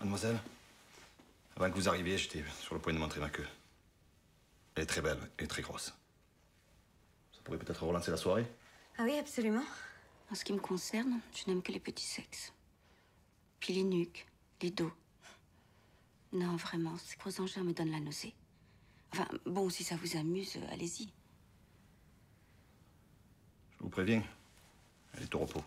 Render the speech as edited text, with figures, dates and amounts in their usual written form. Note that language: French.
Mademoiselle, avant que vous arriviez, j'étais sur le point de montrer ma queue. Elle est très belle et très grosse. Ça pourrait peut-être relancer la soirée? Ah oui, absolument. En ce qui me concerne, je n'aime que les petits sexes. Puis les nuques, les dos. Non, vraiment, ces gros engins me donnent la nausée. Enfin, bon, si ça vous amuse, allez-y. Je vous préviens, elle est au repos.